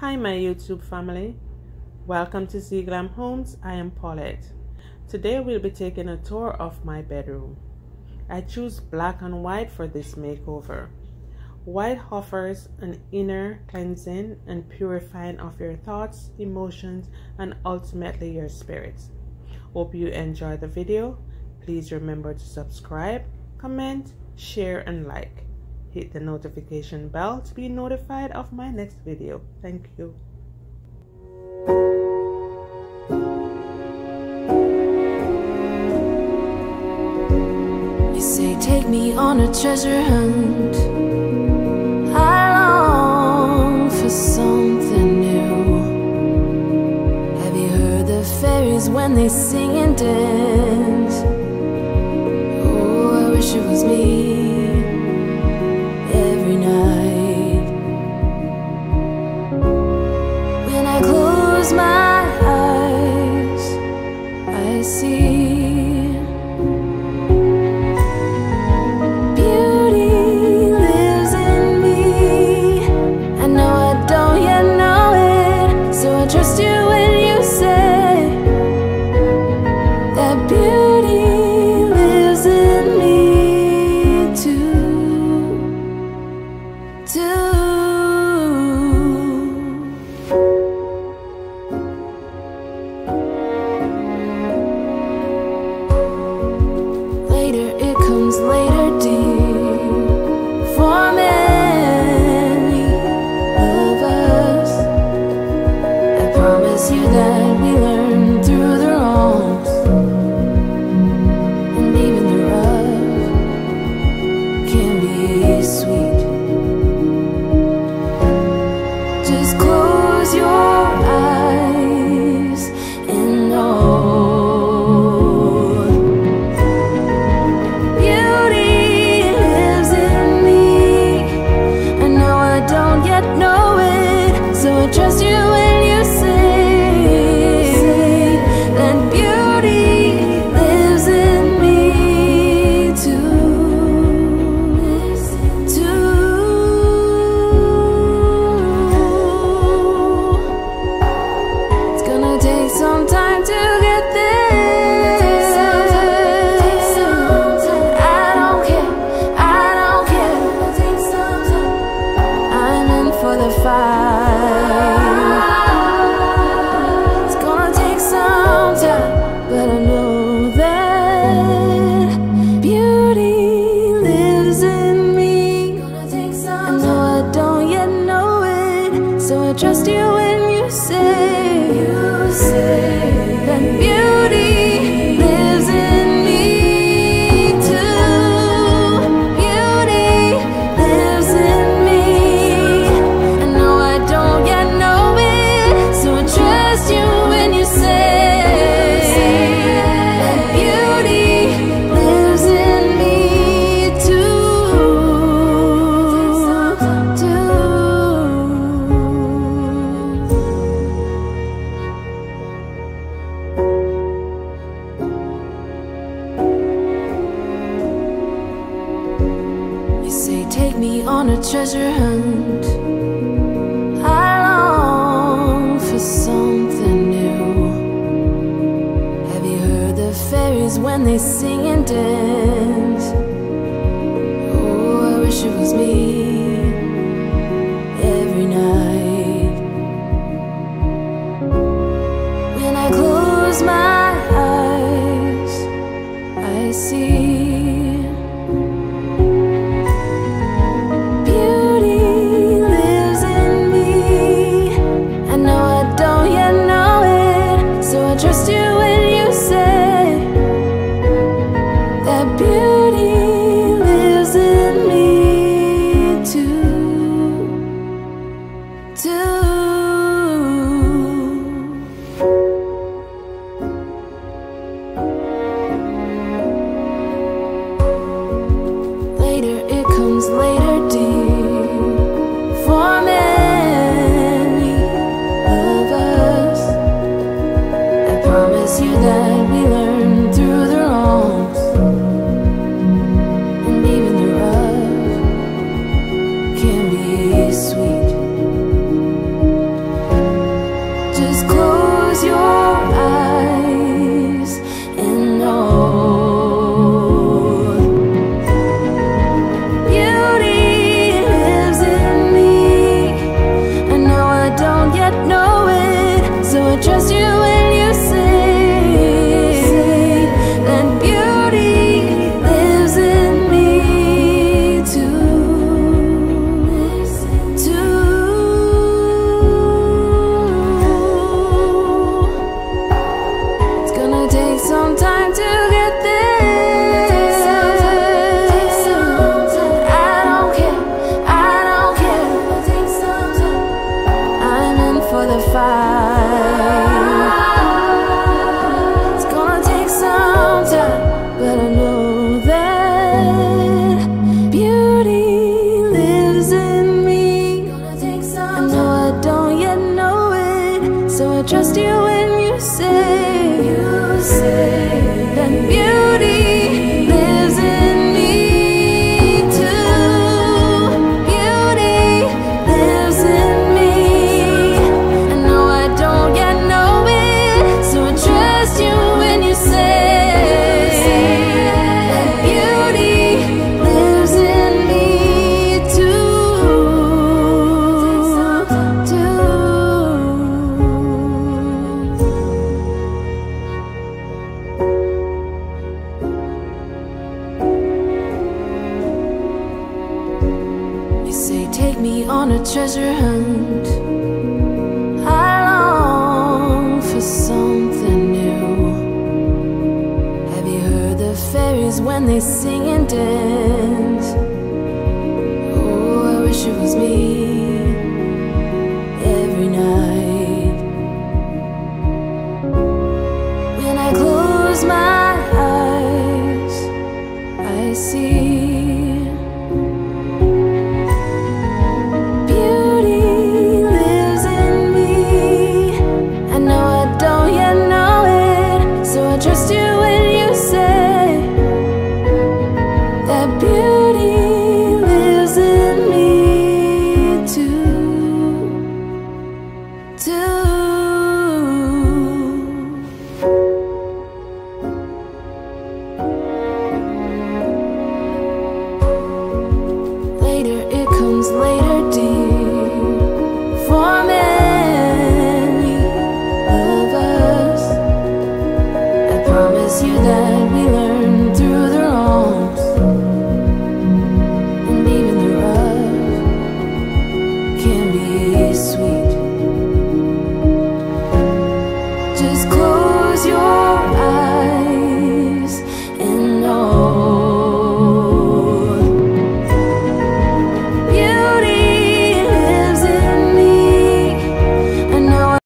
Hi my YouTube family, welcome to Zeeglamhomes. I am Paulette. Today we'll be taking a tour of my bedroom. I choose black and white for this makeover. White offers an inner cleansing and purifying of your thoughts, emotions, and ultimately your spirits. Hope you enjoy the video. Please remember to subscribe, comment, share, and like. Hit the notification bell to be notified of my next video. Thank you. You say take me on a treasure hunt. I long for something new. Have you heard the fairies when they sing and dance? Oh, I wish it was me. Treasure hunt. I long for something new. Have you heard the fairies when they sing and dance? Oh, I wish it was me every night. When I close my eyes, I see. Sweet. for the fight. It's gonna take some time, but I know that beauty lives in me. And though I don't yet know it, so I trust you when you say, that beauty lives in me. You say, take me on a treasure hunt. I long for something new. Have you heard the fairies when they sing and dance?